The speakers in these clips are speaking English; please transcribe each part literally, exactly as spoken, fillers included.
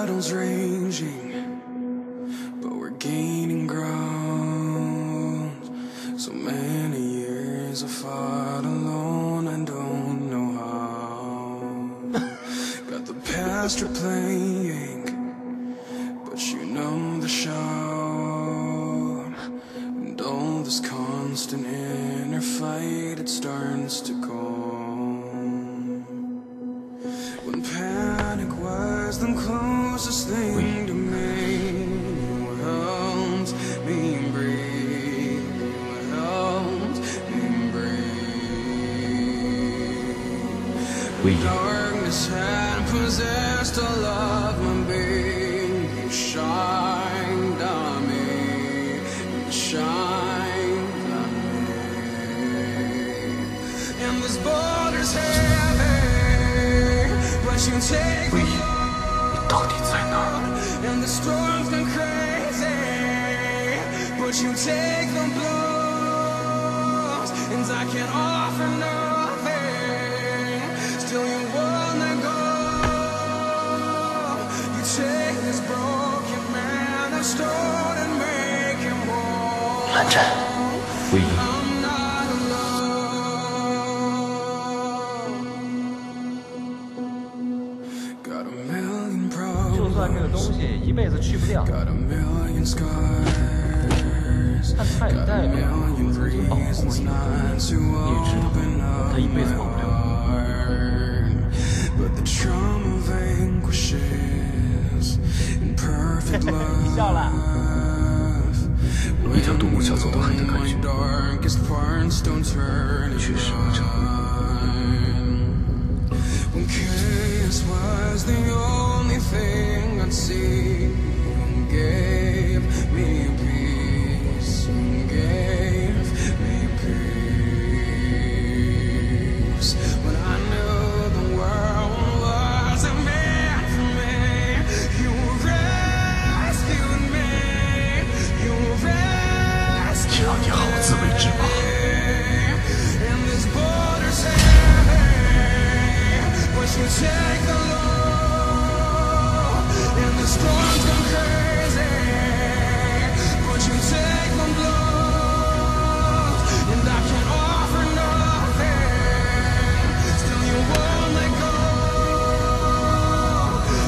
battle's raging, but we're gaining ground. So many years I fought alone, I don't know how. Got the past replaying, but you know the shout. And all this constant inner fight, it starts to calm. When panic was the closest thing to me, what helps me and breathe, what helps me and breathe. The darkness had possessed all of my being. You shined on me, you shined on me. And this border's heavy, but you take me. 到底在哪儿？ 蓝湛，唯一。 算这个东西一辈子去不掉，但它也代表我曾经保护过你的回忆。你也知道，它一辈子忘不了。你笑了。一条独木桥走到黑的感觉，确实不长。 Thing I'd see gave me peace, gave me peace. When I knew the world wasn't meant for me, you rescued me, you rescued me. And this border's heavy, but you take the Lord. And the storms go crazy, but you take one blow, and I can offer nothing. Still you won't let go.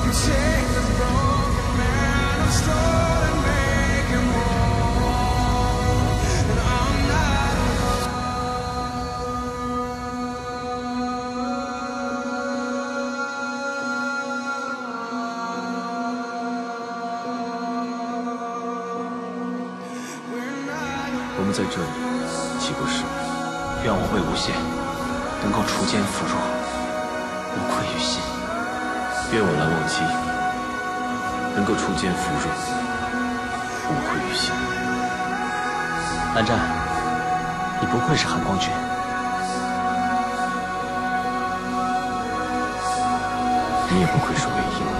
You take the broken man of stone and make him whole. And I'm not alone. 在这里，岂不是？愿我为无限，能够除奸扶弱，无愧于心。愿我蓝忘机，能够除奸扶弱，无愧于心。蓝湛，你不愧是寒光君。你也不愧是唯一。